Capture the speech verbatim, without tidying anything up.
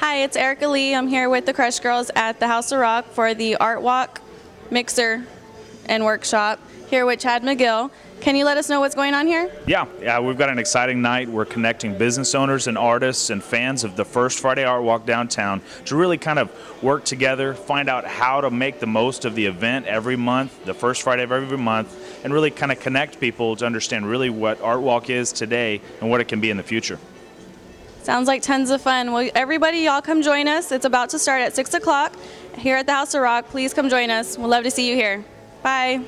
Hi, it's Erica Lee. I'm here with the Crush Girls at the House of Rock for the Art Walk Mixer and Workshop. Here with Chad McGill. Can you let us know what's going on here? Yeah, yeah, we've got an exciting night. We're connecting business owners and artists and fans of the First Friday Art Walk downtown to really kind of work together, find out how to make the most of the event every month, the first Friday of every month, and really kind of connect people to understand really what Art Walk is today and what it can be in the future. Sounds like tons of fun. Well, everybody, y'all come join us. It's about to start at six o'clock here at the House of Rock. Please come join us. We'd love to see you here. Bye.